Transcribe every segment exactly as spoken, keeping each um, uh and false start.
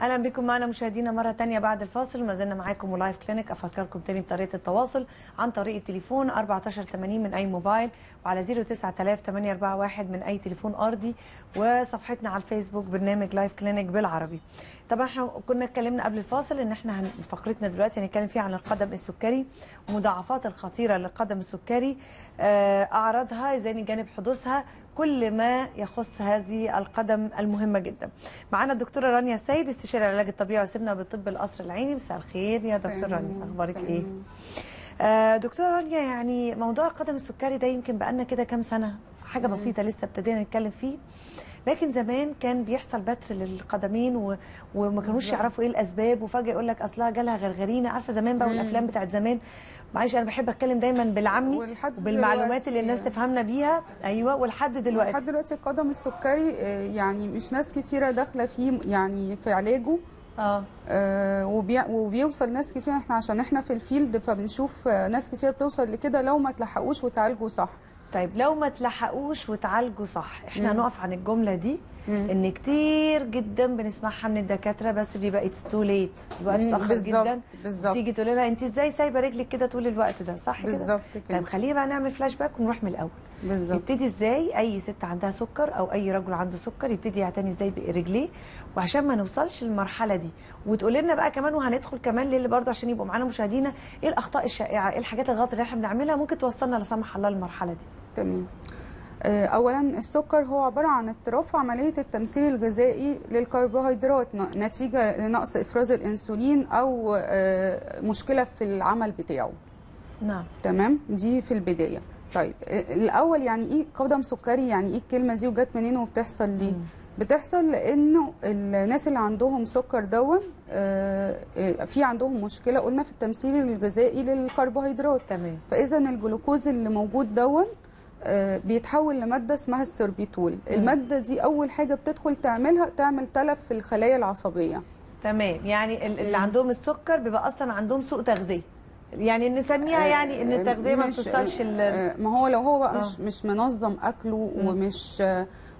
اهلا بكم معنا مشاهدينا مره ثانيه بعد الفاصل. ما زلنا معاكم ولايف كلينك. افكركم ثاني بطريقه التواصل عن طريق التليفون أربعة عشر ثمانين من اي موبايل، وعلى صفر تسعة ثمانية أربعة واحد من اي تليفون ارضي، وصفحتنا على الفيسبوك برنامج لايف كلينك بالعربي. طبعا احنا كنا اتكلمنا قبل الفاصل ان احنا فقرتنا دلوقتي هنتكلم فيها عن القدم السكري ومضاعفات الخطيره للقدم السكري، اعراضها، زي جانب حدوثها، كل ما يخص هذه القدم المهمه جدا. معانا الدكتوره رانيا السيد، استشاري العلاج الطبيعي وسمنه بالطب القصر العيني. مساء الخير يا دكتوره رانيا، اخبارك ايه؟ آه دكتوره رانيا، يعني موضوع القدم السكري ده يمكن بقالنا كده كام سنه، حاجه بسيطه لسه ابتدينا نتكلم فيه، لكن زمان كان بيحصل بتر للقدمين و... وما كانوش يعرفوا ايه الاسباب، وفجاه يقول لك اصلها جالها غرغرينه، عارفه زمان بقى، والافلام بتاعت زمان. معلش انا بحب اتكلم دايما بالعامي وبالمعلومات اللي الناس تفهمنا بيها. ايوه، ولحد دلوقتي لحد دلوقتي القدم السكري يعني مش ناس كتيره داخله فيه، يعني في علاجه. اه, آه وبي... وبيوصل ناس كتير، احنا عشان احنا في الفيلد فبنشوف ناس كتير بتوصل لكده لو ما تلحقوش وتعالجوا صح. طيب لو ما تلحقوش وتعالجوا صح، احنا هنقف عن الجمله دي مم. ان كتير جدا بنسمعها من الدكاتره، بس اللي بقت تو ليت، الوقت اتاخر جدا. بالظبط، تيجي تقول لها انت ازاي سايبه رجلك كده طول الوقت ده، صح كده؟ بالظبط كده. طب خلينا بقى نعمل فلاش باك ونروح من الاول. بالظبط، يبتدي ازاي اي ست عندها سكر او اي رجل عنده سكر يبتدي يعتني ازاي برجليه، وعشان ما نوصلش للمرحله دي. وتقول لنا بقى كمان، وهندخل كمان للي برضه عشان يبقوا معانا مشاهدينا، ايه الاخطاء الشائعه، ايه الحاجات الغلط اللي احنا بنعملها ممكن توصلنا لا سمح الله للمرحله دي. تمام. اولا السكر هو عباره عن اضطراف عمليه التمثيل الغذائي للكربوهيدرات نتيجه لنقص افراز الانسولين او مشكله في العمل بتاعه. نعم، تمام. دي في البدايه. طيب الاول يعني ايه قدم سكري، يعني ايه الكلمه دي وجت منين وبتحصل ليه؟ مم. بتحصل لانه الناس اللي عندهم سكر دون في عندهم مشكله قلنا في التمثيل الغذائي للكربوهيدرات. تمام. فاذا الجلوكوز اللي موجود دون بيتحول لماده اسمها السوربيتول. الماده دي اول حاجه بتدخل تعملها تعمل تلف في الخلايا العصبيه. تمام. يعني اللي عندهم السكر بيبقى اصلا عندهم سوء تغذيه، يعني نسميها يعني ان التغذيه ما بتوصلش. ما هو لو هو بقى مش مش منظم اكله ومش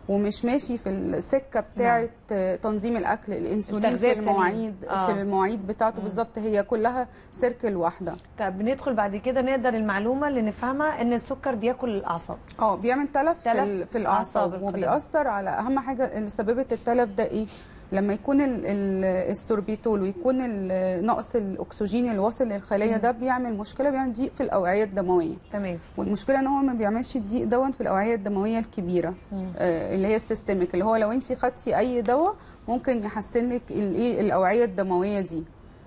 ومش ماشي في السكه بتاعه تنظيم الاكل، الانسولين في المواعيد آه. في المواعيد بتاعته. بالظبط، هي كلها سيركل واحده. طب بندخل بعد كده نقدر المعلومه اللي نفهمها ان السكر بياكل الاعصاب، اه بيعمل تلف, تلف في الاعصاب، وبيأثر على اهم حاجه اللي سببت التلف ده ايه، لما يكون السوربيتول ويكون نقص الاكسجين اللي واصل للخلايا ده بيعمل مشكله، بيعمل ضيق في الاوعيه الدمويه. تمام. والمشكله ان هو ما بيعملش الضيق دون في الاوعيه الدمويه الكبيره آه اللي هي السيستميك، اللي هو لو انت خدتي اي دواء ممكن يحسن لك الايه الاوعيه الدمويه دي.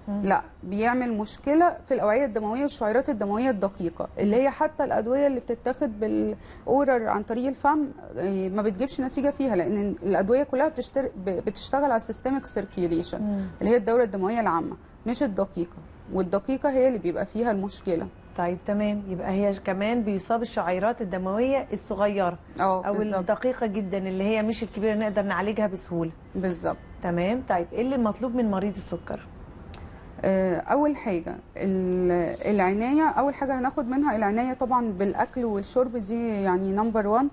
مم. لا، بيعمل مشكله في الاوعيه الدمويه والشعيرات الدمويه الدقيقه، اللي هي حتى الادويه اللي بتتاخد بالاورال عن طريق الفم ما بتجيبش نتيجه فيها، لان الادويه كلها بتشتر... بتشتغل على السيستميك سيركيوليشن اللي هي الدوره الدمويه العامه، مش الدقيقه، والدقيقه هي اللي بيبقى فيها المشكله. طيب تمام. يبقى هي كمان بيصاب الشعيرات الدمويه الصغيره او بالزبط. الدقيقه جدا اللي هي مش الكبيره نقدر نعالجها بسهوله. بالظبط. تمام. طيب ايه اللي مطلوب من مريض السكر؟ اول حاجه العنايه، اول حاجه هناخد منها العنايه طبعا بالاكل والشرب، دي يعني نمبر واحد،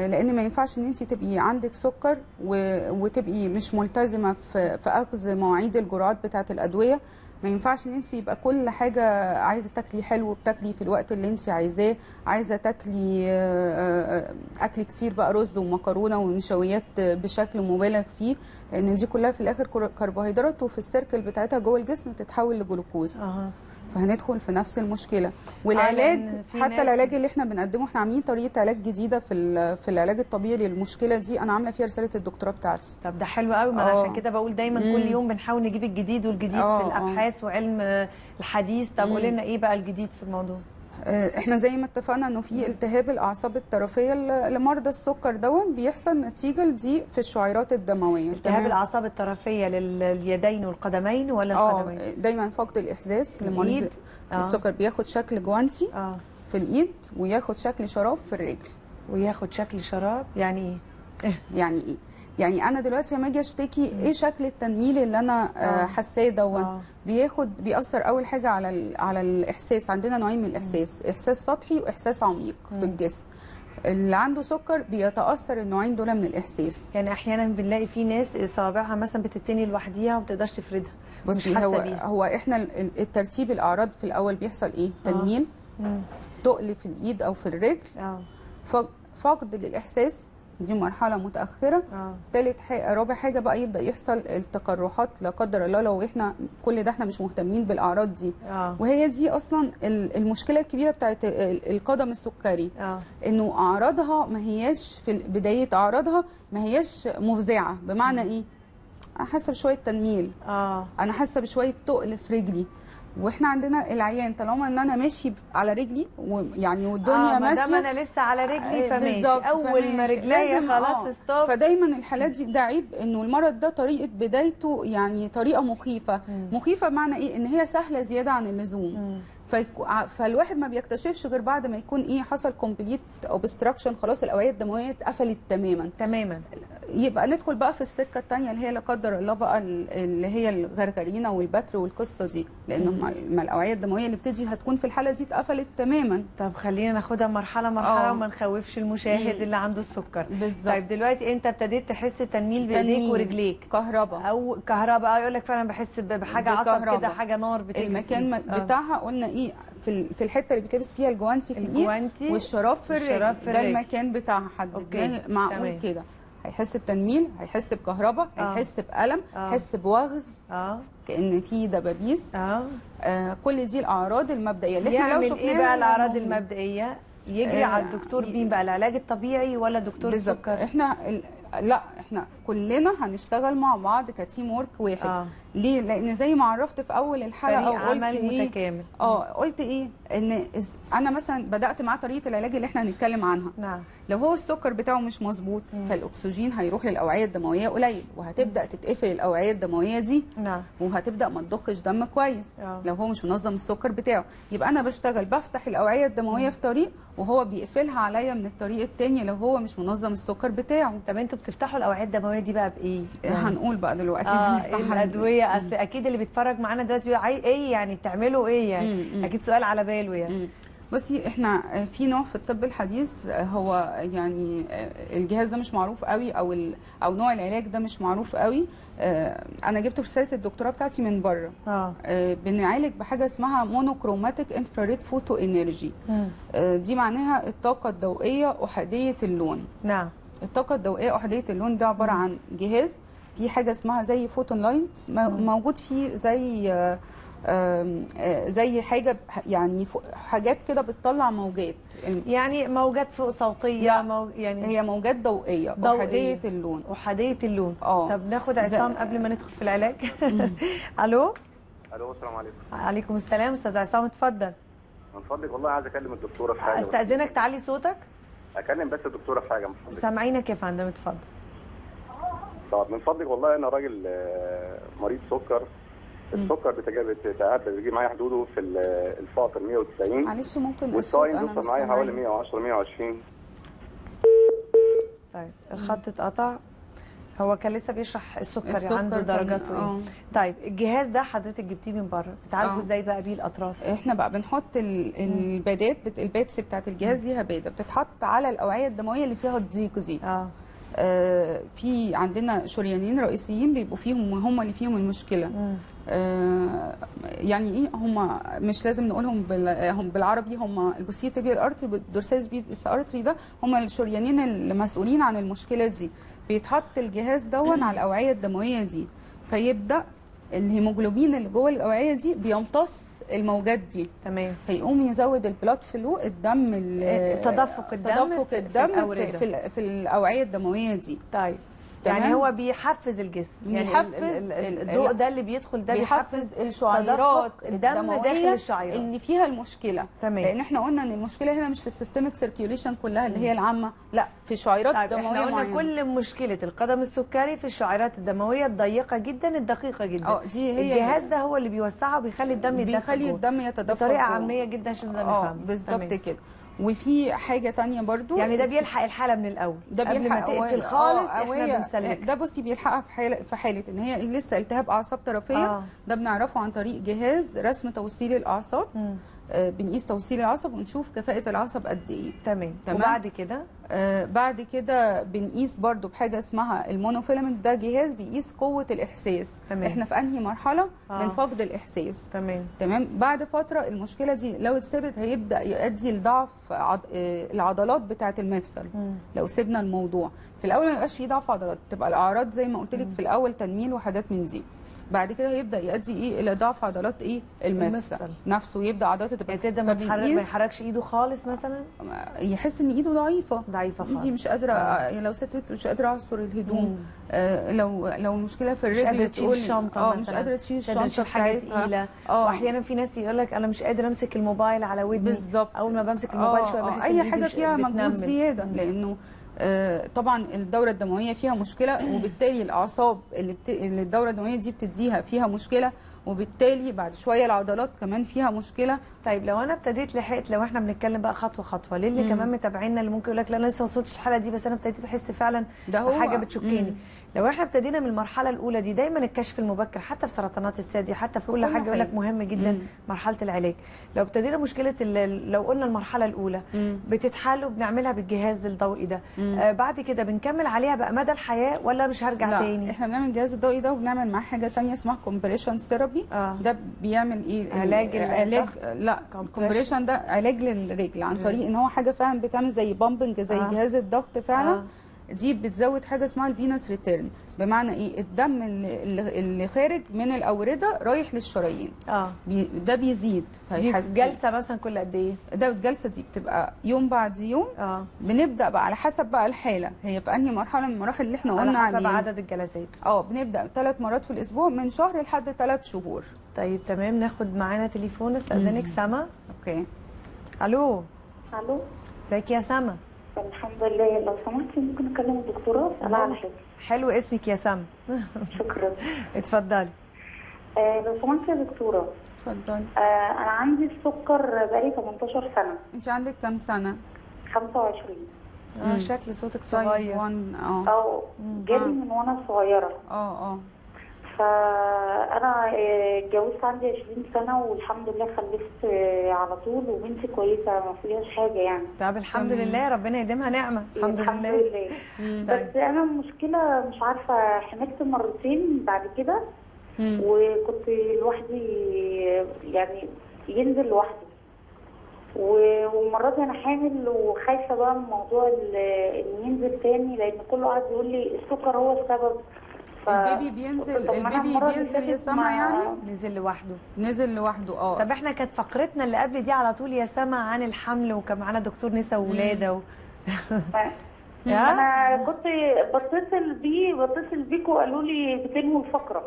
لان ما ينفعش ان انت تبقي عندك سكر وتبقي مش ملتزمه في اخذ مواعيد الجرعات بتاعه الادويه. ما ينفعش ان انت يبقى كل حاجه عايزه تاكلي حلو بتاكلي في الوقت اللي انت عايزاه، عايزه تاكلي اكل كتير بقى، رز ومكرونه ونشويات بشكل مبالغ فيه، لان دي كلها في الاخر كربوهيدرات، وفي السيركل بتاعتها جوه الجسم تتحول لجلوكوز. أه. فهندخل في نفس المشكله. والعلاج حتى العلاج اللي احنا بنقدمه، احنا عاملين طريقه علاج جديده في في العلاج الطبيعي للمشكله دي، انا عامله فيها رساله الدكتوراه بتاعتي. طب ده حلو قوي. ما انا عشان كده بقول دايما مم. كل يوم بنحاول نجيب الجديد والجديد أوه. في الابحاث وعلم الحديث. طب قول لنا ايه بقى الجديد في الموضوع؟ احنا زي ما اتفقنا انه في التهاب الاعصاب الطرفيه لمرضى السكر دون بيحصل نتيجه لضيق في الشعيرات الدمويه. التهاب الاعصاب الطرفيه لليدين والقدمين ولا القدمين؟ اه دايما فقد الاحساس لمريض آه. السكر بياخد شكل جوانتي آه. في الايد، وياخد شكل شراب في الرجل. وياخد شكل شراب، يعني ايه؟ يعني ايه؟ يعني انا دلوقتي لما اجي اشتكي ايه شكل التنميل اللي انا حاساه دون، بياخد بيأثر اول حاجه على على الاحساس. عندنا نوعين من الاحساس، احساس سطحي واحساس عميق في الجسم. اللي عنده سكر بيتاثر النوعين دول من الاحساس. يعني احيانا بنلاقي في ناس صابعها مثلا بتتني لوحديها وما بتقدرش تفردها. بصي هو بيها. هو احنا الترتيب الاعراض في الاول بيحصل ايه؟ تنميل، تقل في الايد او في الرجل، اه فقد للاحساس، دي مرحله متاخره. آه. تالت حاجه رابع حاجه بقى يبدا يحصل التقرحات لا قدر الله لو احنا كل ده احنا مش مهتمين بالاعراض دي. آه. وهي دي اصلا المشكله الكبيره بتاعت القدم السكري. آه. انه اعراضها ما هياش في بدايه اعراضها ما هياش مفزعه، بمعنى م. ايه؟ انا حاسه بشويه تنميل، اه انا حاسه بشويه تقل في رجلي، واحنا عندنا العيان طالما ان انا ماشي على رجلي ويعني والدنيا آه ماشيه اه ما دام انا لسه على رجلي فماشي، اول ما رجليا خلاص آه. ستوب. فدايما الحالات دي ده عيب، انه المرض ده طريقه بدايته يعني طريقه مخيفه. مم. مخيفه بمعنى ايه؟ ان هي سهله زياده عن اللزوم، فالواحد ما بيكتشفش غير بعد ما يكون ايه حصل كومبليت اوبستراكشن، خلاص الاوعيه الدمويه اتقفلت تماما تماما. يبقى ندخل بقى في السكه الثانيه اللي هي لا قدر الله بقى اللي هي الغرغرينه والبتر والقصه دي، لانه ما الاوعيه الدمويه اللي بتدي هتكون في الحاله دي اتقفلت تماما. طب خلينا ناخدها مرحله مرحله وما نخوفش المشاهد مم. اللي عنده السكر. بالظبط. طيب دلوقتي انت ابتديت تحس تنميل بايديك ورجليك، كهرباء او كهرباء، يقول لك فعلا بحس بحاجه عصب كده، حاجه نار بتجري المكان بتاعها. قلنا ايه في في الحته اللي بيتلبس فيها الجوانتي في الايد والشراب في الرجل، ده المكان بتاعها. حد معقول كده هيحس بتنميل، هيحس بكهرباء، آه. هيحس بألم، آه. هيحس بوغز، اه كأن في دبابيس، آه. آه كل دي الأعراض المبدئية اللي احنا لو شفناها. يعمل ايه بقى الأعراض المبدئية؟ يجري آه. على الدكتور مين بقى؟ العلاج الطبيعي ولا دكتور بالزبط. السكر؟ بالظبط. احنا ال... لا احنا كلنا هنشتغل مع بعض كتيم ورك واحد. آه. ليه؟ لأن زي ما عرفت في أول الحلقة فريق عمل إيه؟ متكامل. اه قلت إيه؟ إن أنا مثلا بدأت معاه طريقة العلاج اللي إحنا هنتكلم عنها. نعم. لو هو السكر بتاعه مش مظبوط فالأكسجين هيروح للأوعية الدموية قليل، وهتبدأ تتقفل الأوعية الدموية دي. نعم. وهتبدأ ما تضخش دم كويس. آه. لو هو مش منظم السكر بتاعه، يبقى أنا بشتغل بفتح الأوعية الدموية مم. في طريق وهو بيقفلها عليا من الطريق التاني لو هو مش منظم السكر بتاعه. طب أنتوا بتفتحوا الأوعية الدموية دي بقى بإيه؟ هنقول بقى دلوقتي آه اصل اكيد اللي بيتفرج معانا دلوقتي بيقول ايه يعني بتعملوا ايه يعني مم مم. اكيد سؤال على باله يعني. بصي احنا في نوع في الطب الحديث هو يعني الجهاز ده مش معروف قوي او او نوع العلاج ده مش معروف قوي. اه انا جبته في رساله الدكتوراه بتاعتي من بره. اه, اه بنعالج بحاجه اسمها مونوكروماتيك انفراريد فوتو انرجي. اه دي معناها الطاقه الضوئيه احاديه اللون. نعم. الطاقه الضوئيه احاديه اللون ده عباره عن جهاز في حاجه اسمها زي فوتون لايت موجود فيه زي زي حاجه يعني حاجات كده بتطلع موجات، يعني موجات فوق صوتيه موج... يعني هي موجات ضوئيه احاديه اللون. احاديه اللون. اه طب ناخد عصام زي... قبل ما ندخل في العلاج. الو الو السلام عليكم. وعليكم السلام استاذ عصام اتفضل. من فضلك والله عايز اكلم الدكتوره في حاجه. استاذنك تعلي صوتك. اكلم بس الدكتوره في حاجه. سامعينك يا فندم اتفضل. طب من فضلك والله انا راجل مريض سكر. السكر بتتعدى بيجي معايا حدوده في الفاطر مية وتسعين، معلش ممكن والصايم بيوصل معايا حوالي مية وعشرة مية وعشرين. طيب الخط اتقطع، هو كان لسه بيشرح السكر, السكر عنده درجاته ايه. طيب الجهاز ده حضرتك جبتيه من بره، بتعالجه ازاي بقى بيه الاطراف؟ احنا بقى بنحط البادات، البادس بتاعت الجهاز ليها باده بتتحط على الاوعيه الدمويه اللي فيها الضيق دي. اه آه في عندنا شريانين رئيسيين بيبقوا فيهم وهم اللي فيهم المشكله. آه يعني ايه هم؟ مش لازم نقولهم بالعربي، هم البوسيتيبيال ارتري والدورسال بيدس ارتري، ده هم الشريانين المسؤولين عن المشكله دي. بيتحط الجهاز دون على الاوعيه الدمويه دي، فيبدا الهيموجلوبين اللي جوه الاوعيه دي بيمتص الموجات دي. تمام. هيقوم يزود البلاد فلو، الدم تدفق الدم تدفق في الدم في, في, في الاوعيه الدمويه دي. طيب تمام؟ يعني هو بيحفز الجسم، يعني بيحفز الضوء ده اللي بيدخل ده بيحفز الشعيرات الدم داخل الشعيرات اللي فيها المشكله. تمام. لان احنا قلنا ان المشكله هنا مش في السيستميك سيركيوليشن كلها اللي هي العامه، لا في شعيرات طيب دمويه معينه. احنا قلنا كل مشكله القدم السكري في الشعيرات الدمويه الضيقه جدا الدقيقه جدا. اه دي هي الجهاز ده هو اللي بيوسعه وبيخلي الدم يتدفق، بيخلي الدم يتدفق بطريقه عاميه جدا عشان نفهمها. اه بالظبط كده. وفي حاجه ثانيه برضو يعني ده بيلحق الحاله من الاول، ده قبل ما تقفل خالص احنا بنسلكها. ده بصي بيلحقها في حاله في حاله ان هي لسه التهاب اعصاب طرفيه. آه. ده بنعرفه عن طريق جهاز رسم توصيل الاعصاب. بنقيس توصيل العصب ونشوف كفاءة العصب قد ايه. تمام. وبعد كده آه بعد كده بنقيس برضو بحاجه اسمها المونوفيلامنت، ده جهاز بيقيس قوه الاحساس. تمام. احنا في انهي مرحله آه. من فقد الاحساس. تمام تمام. بعد فتره المشكله دي لو اتسابت هيبدا يؤدي لضعف عض... آه العضلات بتاعه المفصل. م. لو سيبنا الموضوع في الاول ما يبقاش فيه ضعف عضلات، تبقى الاعراض زي ما قلت لك في الاول تنميل وحاجات من دي. بعد كده هيبدا يؤدي ايه الى ضعف عضلات ايه المفصل, المفصل. نفسه يبدا عضلاته تبقى يعني ما بيحركش ايده خالص مثلا، يحس ان ايده ضعيفه ضعيفه خالص، ايدي مش قادره آه. لو ست مش قادره اعصر الهدوم آه. لو لو مشكله في الرجل تقول اه مش قادره تشيل الشنطه بتاعتها. واحيانا في ناس يقول لك انا مش قادر امسك الموبايل على ودني بالظبط، اول ما بمسك الموبايل شويه بحس ان اي حاجه فيها مجهود زياده، لانه آه طبعا الدوره الدمويه فيها مشكله، وبالتالي الاعصاب اللي, بت... اللي الدوره الدمويه دي بتديها فيها مشكله، وبالتالي بعد شويه العضلات كمان فيها مشكله. طيب لو انا ابتديت لحقت، لو احنا بنتكلم بقى خطوه خطوه للي مم. كمان متابعينا اللي ممكن يقول لك لا انا لسه ما وصلتش الحلقه دي بس انا ابتديت احس فعلا بحاجه بتشكيني، لو احنا ابتدينا من المرحله الاولى دي، دايما الكشف المبكر حتى في سرطانات الثدي حتى في كل حاجه يقول لك مهم جدا مم. مرحله العلاج. لو ابتدينا مشكله لو قلنا المرحله الاولى مم. بتتحل وبنعملها بالجهاز الضوئي ده آه بعد كده بنكمل عليها بقى مدى الحياه ولا مش هرجع لا. تاني؟ لا احنا بنعمل الجهاز الضوئي ده وبنعمل معاه حاجه ثانيه اسمها كومبريشن ثيرابي آه. ده بيعمل ايه علاج علاج لا كومبريشن، ده علاج للرجل عن طريق ان هو حاجه فعلا بتعمل زي بامبنج زي آه. جهاز الضغط فعلا آه. دي بتزود حاجه اسمها الفينوس ريتيرن، بمعنى ايه الدم اللي خارج من الاورده رايح للشرايين اه بي ده بيزيد. فيحس جلسه مثلا كل قد ايه؟ ده الجلسه دي بتبقى يوم بعد يوم اه بنبدا بقى على حسب بقى الحاله هي في انهي مرحله من المراحل اللي احنا قلنا عليها، على حسب عدد الجلسات اه بنبدا ثلاث مرات في الاسبوع من شهر لحد ثلاث شهور. طيب تمام. ناخد معانا تليفون استاذنك سما. اوكي. الو. الو. ازيك يا سما؟ الحمد لله. لو سمحتي ممكن اكلم الدكتوره انا على حاجه. حلو اسمك يا سما. شكرا. اتفضلي. آه لو سمحتي يا دكتوره. اتفضلي. آه انا عندي السكر بقالي ثمنتاشر سنه. انت عندك كام سنه؟ خمسة وعشرين. اه شكل صوتك صغير. اه اه جالي من وانا صغيره. اه اه فانا اتجوزت عندي عشرين سنه والحمد لله خلفت على طول وبنتي كويسه ما فيهاش حاجه يعني. طب الحمد مم. لله ربنا يديمها نعمه. الحمد, الحمد لله, لله. بس انا المشكله مش عارفه، حملت مرتين بعد كده مم. وكنت لوحدي يعني ينزل لوحدي، ومرات انا حامل وخايفه بقى من موضوع ان ينزل تاني لان كله قاعد يقول لي السكر هو السبب. البيبي بينزل البيبي بينزل يا سما يعني نزل لوحده نزل لوحده اه طب احنا كانت فقرتنا اللي قبل دي على طول يا سما عن الحمل، وكان معانا دكتور نساء وولاده و... انا كنت بتصل بيه بتصل بيكم قالوا لي بتنهوا الفقره.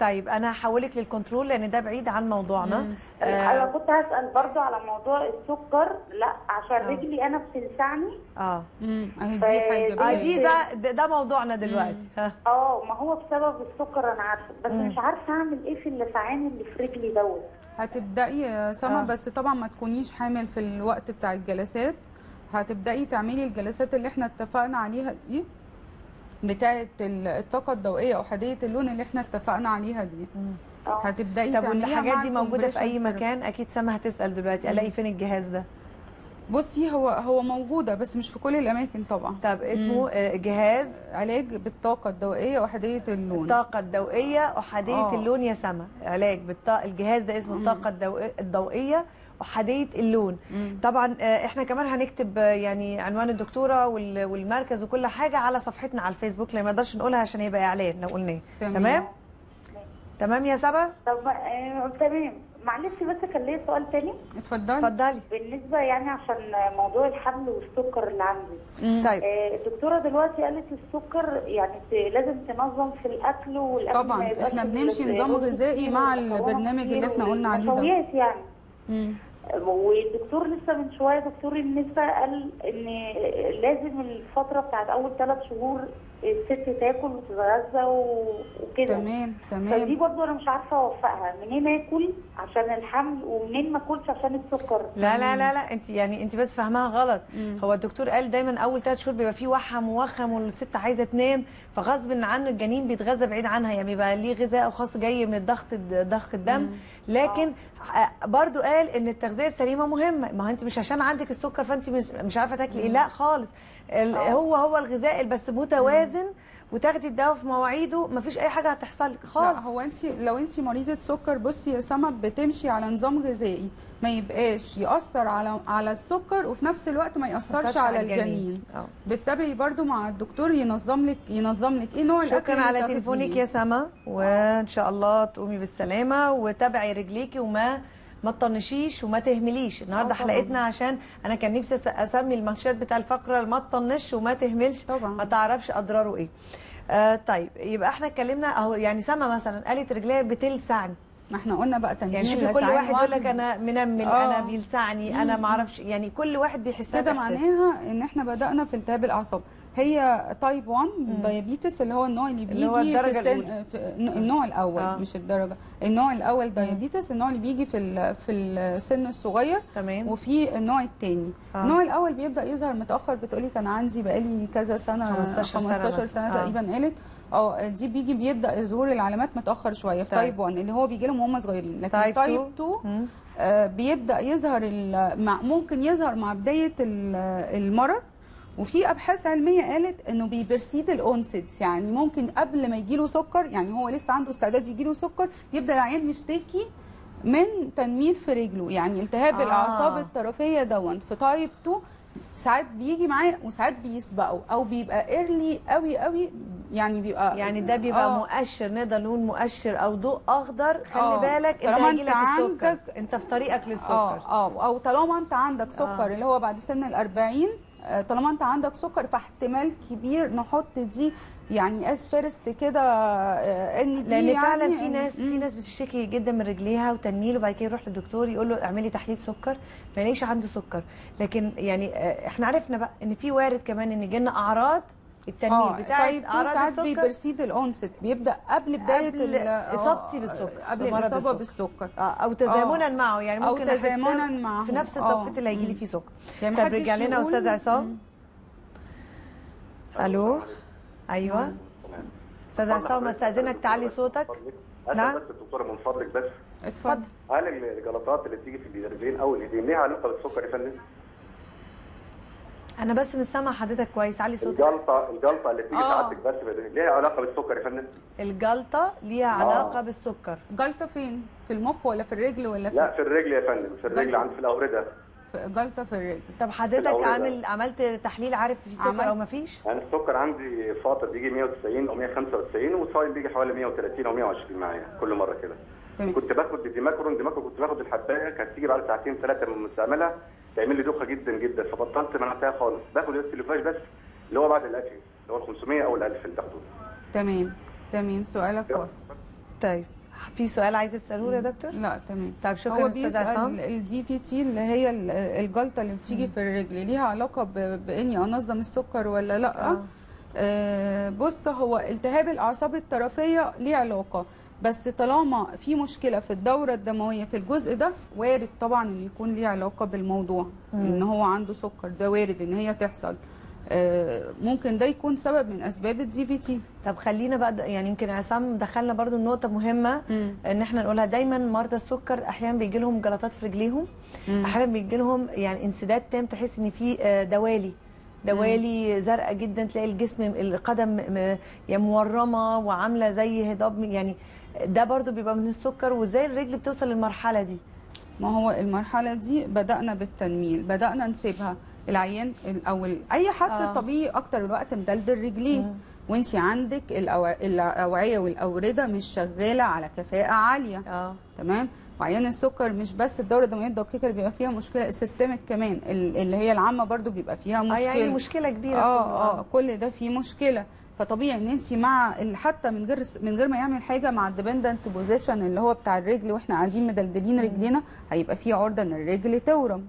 طيب انا هحولك للكنترول لان ده بعيد عن موضوعنا. آه انا كنت هسال برضو على موضوع السكر، لا عشان رجلي انا بتلسعني اه امم اهي دي حاجه بقى دي ده, ده موضوعنا دلوقتي. اه ما هو بسبب السكر انا عارفه بس مم. مش عارفه اعمل ايه في اللسعان اللي في رجلي دوت. هتبداي يا سما آه. بس طبعا ما تكونيش حامل في الوقت بتاع الجلسات، هتبداي تعملي الجلسات اللي احنا اتفقنا عليها دي بتاعه الطاقه الضوئيه او حديقه اللون اللي احنا اتفقنا عليها دي. هتبداي تعمليها. طب والحاجات دي موجوده في اي مكان؟ اكيد سما هتسال دلوقتي الاقي فين الجهاز ده. بصي هو هو موجوده بس مش في كل الاماكن طبعا. طب اسمه مم. جهاز علاج بالطاقه الضوئيه واحاديه اللون. الطاقه الضوئيه احاديه اللون يا سما، علاج بالطاقه، الجهاز ده اسمه مم. الطاقه الضوئيه احاديه اللون. مم. طبعا احنا كمان هنكتب يعني عنوان الدكتوره والمركز وكل حاجه على صفحتنا على الفيسبوك، لما نقدرش نقولها عشان هيبقى اعلان لو قلناه. تمام. تمام تمام يا سبا. طب آه، تمام. معلش بس كان ليا سؤال تاني. اتفضلي. اتفضلي. بالنسبه يعني عشان موضوع الحمل والسكر اللي عندي. طيب. آه، الدكتوره دلوقتي قالت السكر يعني لازم تنظم في الاكل والاكل طبعا احنا بنمشي نظام غذائي مع البرنامج اللي احنا قلنا عليه ده. يعني. امم والدكتور لسه من شويه دكتور النسبه قال ان لازم الفتره بتاعت اول ثلاث شهور الست تاكل وتتغذى وكده. تمام تمام. فدي برضه انا مش عارفه اوفقها، منين اكل عشان الحمل ومنين ما اكلش عشان السكر؟ لا لا لا لا انت يعني انت بس فاهماها غلط. مم. هو الدكتور قال دايما اول ثلاث شهور بيبقى فيه وحم ووخم والست عايزه تنام، فغصب عنه الجنين بيتغذى بعيد عنها، يعني بيبقى ليه غذاء خاص جاي من الضغط ضخ الدم. مم. لكن آه. برضه قال ان التغذيه الغذائيه السليمه مهمه، ما انت مش عشان عندك السكر فانت مش, مش عارفه تاكلي ايه، لا خالص. هو هو الغذاء بس متوازن وتاخدي الدواء في مواعيده، مفيش اي حاجه هتحصل لك خالص. لا هو انت لو انت مريضه سكر، بصي يا سما بتمشي على نظام غذائي ما يبقاش ياثر على على السكر وفي نفس الوقت ما ياثرش على الجنين. بتتابعي برده مع الدكتور ينظم لك ينظم لك ايه نوع الاكل. شكرا على تليفونك يا سما، وان شاء الله تقومي بالسلامه، وتابعي رجليكي وما ما تطنشيش وما تهمليش. النهارده حلقتنا عشان انا كان نفسي اسمي المنشات بتاع الفقره ما تطنش وما تهملش، ما تعرفش اضراره ايه. آه طيب يبقى احنا اتكلمنا اهو، يعني سما مثلا قالت رجليها بتلسعني، ما احنا قلنا بقى تنميل، يعني شوفي كل واحد يقول لك انا منمل، انا بيلسعني، انا ما اعرفش، يعني كل واحد بيحسها كده. معناها ان احنا بدانا في التهاب الاعصاب، هي تايب واحد دايابيتس اللي هو النوع اللي بيجي اللي في السن، النوع الاول آه. مش الدرجه، النوع الاول دايابيتس، النوع اللي بيجي في في السن الصغير. تمام. وفي النوع الثاني آه. النوع الاول بيبدا يظهر متاخر، بتقولي كان عندي بقالي كذا سنه، خمستاشر سنه, خمستاشر سنة آه. تقريبا قالت اه دي بيجي بيبدا ظهور العلامات متاخر شويه في تايب واحد اللي هو بيجي لهم وهم صغيرين، لكن تايب اتنين آه بيبدا يظهر مع ممكن يظهر مع بدايه المرض. وفي ابحاث علميه قالت انه بيبرسيد الاونست، يعني ممكن قبل ما يجيله سكر، يعني هو لسه عنده استعداد يجيله سكر، يبدا العيان يشتكي من تنميل في رجله، يعني التهاب آه. الاعصاب الطرفيه دون في تايب اتنين ساعات بيجي معاه وساعات بيسبقه او بيبقى ايرلي قوي قوي، يعني بيبقى يعني ده بيبقى آه. مؤشر، نقدر نقول مؤشر او ضوء اخضر، خلي آه. بالك انت هيجي لك السكر، انت في طريقك للسكر اه اه او طالما انت عندك سكر آه. اللي هو بعد سن الاربعين، طالما انت عندك سكر فاحتمال كبير نحط دي يعني از فيرست كده ان بي، لان يعني فعلا في ناس في ناس بتشتكي جدا من رجليها وتنميل، وبعد كده يروح للدكتور يقول له اعملي تحليل سكر، ما لقيش عنده سكر، لكن يعني احنا عرفنا بقى ان في وارد كمان ان يجي لنا اعراض التنميل آه. بتاعت طيب اعراض السكر. بيبرسيد الاونست، بيبدا قبل بدايه اصابتي بالسكر، قبل الاصابه بالسكر آه. او تزامنا آه. معه، يعني ممكن او تزامنا معه في نفس التوقيت آه. اللي هيجي لي فيه سكر. طب رجع لنا استاذ عصام. الو ايوه استاذ عصام، استاذنك تعلي صوتك. نعم بس الدكتوره من فضلك، بس اتفضل. هل الجلطات اللي بتيجي في الرجلين او الايدين ليها علاقه بالسكر يا فندم؟ أنا بس مش سامعة حضرتك كويس، علي صوتك. الجلطة الجلطة اللي بتيجي ساعتك بس ليها علاقة بالسكر يا فندم؟ الجلطة ليها علاقة آه. بالسكر. جلطة فين؟ في المخ ولا في الرجل ولا فين؟ لا في الرجل يا فندم، في الرجل عند في الأوردة. جلطة في الرجل. طب حضرتك عامل عملت تحليل عارف في سكر أو مفيش؟ أنا السكر عندي فاطر بيجي مية وتسعين أو مية وخمسة وتسعين، وصايم بيجي حوالي مية وتلاتين أو مية وعشرين معايا كل مرة كده. كنت باخد ديماكرون ديماكرون كنت باخد الحباية كانت تيجي بعد ساعتين ثلاثة من مستعملها تعمل لي دوخه جدا جدا، فبطلت منعتها خالص، باخد السلوفاج بس اللي هو بعد الاكل اللي هو خمسمية او الف اللي باخده. تمام تمام سؤالك واصل. طيب في سؤال عايزه تساله يا دكتور؟ لا تمام. طب شكرا استاذ عصام. الدي في تي اللي هي الجلطه اللي بتيجي في الرجل ليها علاقه باني انظم السكر ولا لا؟ آه. آه بص هو التهاب الاعصاب الطرفيه ليه علاقه، بس طالما في مشكله في الدوره الدمويه في الجزء ده وارد طبعا ان يكون ليه علاقه بالموضوع مم. ان هو عنده سكر، ده وارد ان هي تحصل آه ممكن ده يكون سبب من اسباب الدي في تي. طب خلينا بقى يعني يمكن عصام دخلنا برده النقطه مهمه مم. ان احنا نقولها دايما، مرضى السكر احيانا بيجي لهم جلطات في رجليهم، احيانا بيجي لهم يعني انسداد تام، تحس ان في دوالي دوالي زرقاء جدا، تلاقي الجسم القدم مورمه وعامله زي هضاب، يعني ده برضو بيبقى من السكر. وازاي الرجل بتوصل للمرحله دي؟ ما هو المرحله دي بدانا بالتنميل، بدانا نسيبها العيان او اي حد آه. طبيعي اكتر الوقت مدلدل رجليه، وانت عندك الاوعيه والاورده مش شغاله على كفاءه عاليه آه. تمام. وعيان السكر مش بس الدوره الدمويه الدقيقه اللي بيبقى فيها مشكله، السيستمك كمان اللي هي العامه برضو بيبقى فيها مشكله آه، يعني مشكله كبيره اه اه كل ده فيه مشكله. فطبيعي ان انت مع حتى من غير من غير ما يعمل حاجه مع الديبندنت بوزيشن اللي هو بتاع الرجل واحنا قاعدين مدلدلين رجلينا، هيبقى في عرضه ان الرجل تورم،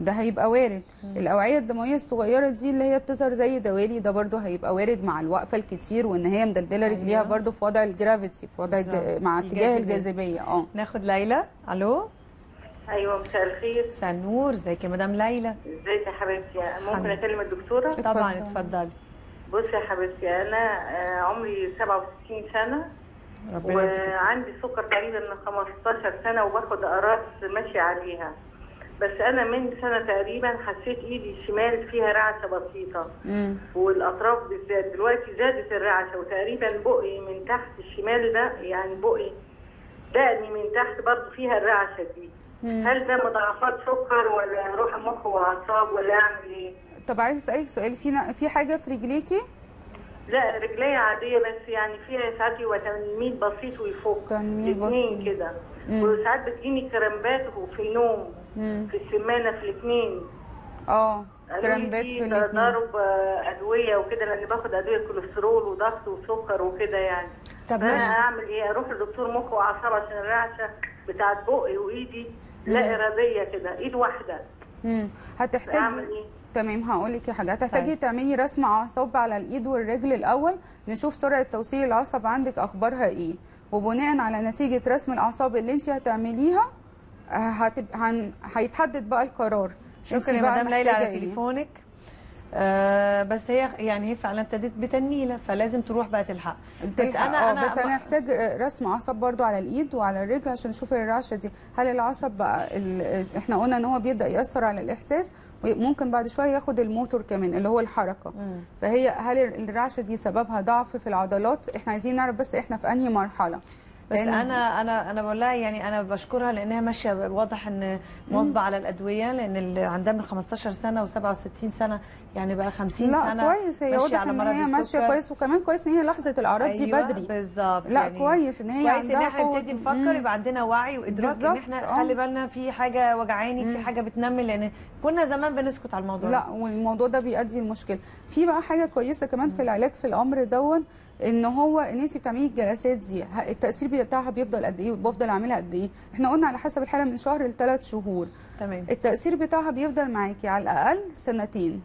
ده هيبقى وارد. الاوعيه الدمويه الصغيره دي اللي هي بتظهر زي دوالي، ده برده هيبقى وارد مع الوقفه الكتير وان هي مدلدله رجليها برده في وضع الجرافيتي، في وضع الج... مع اتجاه الجاذبيه اه ناخد ليلى. الو ايوه مساء الخير. مساء النور، ازيك يا مدام ليلى؟ ازيك يا حبيبتي؟ ممكن اكلم الدكتوره؟ طبعا اتفضلي. بصي يا حبيبتي انا عمري سبعة وستين سنة وعندي سكر تقريبا من خمستاشر سنة وباخد اقراص ماشي عليها بس انا من سنه تقريبا حسيت ايدي الشمال فيها رعشه بسيطه مم. والاطراف بالذات دلوقتي زادت الرعشه، وتقريبا بقي من تحت الشمال ده يعني بقي دقني من تحت برضه فيها الرعشه دي. مم. هل ده مضاعفات سكر ولا روح مخ واعصاب ولا اعمل ايه؟ طب عايزه اسالك سؤال، في في حاجه في رجليكي؟ لا رجلي عاديه بس يعني فيها ساعات يبقى تنميل بسيط ويفك تنميل بسيط كده، وساعات بتجيني كرامبات وفي نوم مم. في السمانه في الاثنين. اه كرامبات في الاثنين تضارب ادويه وكده لان باخد ادويه كوليسترول وضغط وسكر وكده يعني. طب انا اعمل ايه؟ اروح لدكتور مخ واعصاب عشان الرعشه بتاعت بقي وايدي لا اراديه كده ايد واحده. امم هتحتاج اعمل ايه؟ تمام هقول لك يا حاجه، هتحتاجي تعملي رسم اعصاب على الايد والرجل الاول نشوف سرعه توسيع العصب عندك اخبارها ايه، وبناء على نتيجه رسم الاعصاب اللي انت هتعمليها هتبقى هن... هيتحدد بقى القرار. شكرا يا مدام ليلى على تليفونك. آه بس هي يعني هي فعلا ابتدت بتنميله فلازم تروح بقى تلحق. بس انا انا بس انا هحتاج رسم اعصاب برضو على الايد وعلى الرجل عشان نشوف الرعشه دي، هل العصب بقى ال... احنا قلنا ان هو بيبدا ياثر على الاحساس وممكن بعد شويه ياخد الموتور كمان اللي هو الحركه. مم. فهي هل الرعشه دي سببها ضعف في العضلات؟ احنا عايزين نعرف بس احنا في انهي مرحله. بس انا انا انا بقول لها يعني انا بشكرها لانها ماشيه، واضح ان مواظبه على الادويه لان عندها من خمستاشر سنه وسبعة وستين سنه يعني بقى خمسين لا سنه. لا كويس، هي واضح ان هي ماشيه كويس، وكمان كويس ان هي لاحظت الاعراض أيوة دي بدري. بالظبط لا يعني كويس ان هي كويس ان احنا نبتدي نفكر يبقى عندنا وعي وادراك ان احنا خلي بالنا في حاجه وجعاني في حاجه بتنمل، لان كنا زمان بنسكت على الموضوع لا والموضوع ده بيؤدي لمشكله. في بقى حاجه كويسه كمان في العلاج في الامر دون ان هو ان انت بتعملي الجلسات دي التاثير بتاعها بيفضل قد ايه وبفضل اعملها قد ايه؟ احنا قلنا على حسب الحاله من شهر لثلاث شهور. تمام. التاثير بتاعها بيفضل معاكي على الاقل سنتين.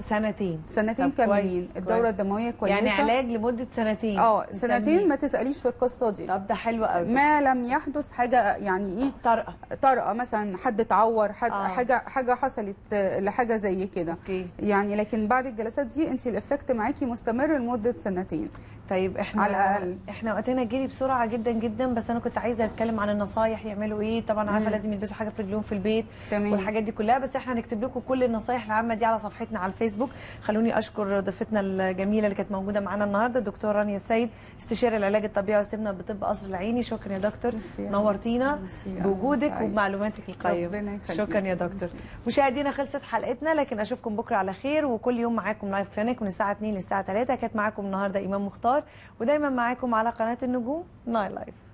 سنتين سنتين كاملين الدوره الدمويه كويسه يعني علاج لمده سنتين. اه سنتين ما تساليش في القصه دي. طب ده حلو قوي. ما لم يحدث حاجه يعني ايه طارئه طارئه مثلا حد اتعور حد آه. حاجه حاجه حصلت لحاجه زي كده يعني، لكن بعد الجلسات دي انت الافكت معاكي مستمر لمده سنتين. طيب احنا على الاقل احنا وقتنا جري بسرعه جدا جدا، بس انا كنت عايزه اتكلم عن النصايح يعملوا ايه. طبعا عارفه لازم يلبسوا حاجه في رجلهم في البيت تمام. والحاجات دي كلها، بس احنا هنكتب لكم كل النصايح العامه دي على صفحتنا على الفيسبوك. خلوني اشكر ضيفتنا الجميله اللي كانت موجوده معانا النهارده الدكتور رانيا السيد استشاري العلاج الطبيعي والسمنه بطب قصر العيني. شكرا يا دكتور، نورتينا بوجودك وبمعلوماتك القيمه. شكرا يا دكتور. مشاهدينا خلصت حلقتنا، لكن اشوفكم بكره على خير، وكل يوم معاكم لايف كلينك من الساعه اتنين للساعه تلاته. كانت معاكم النهارده ايمان مختار، ودايما معاكم على قناة النجوم نايل لايف.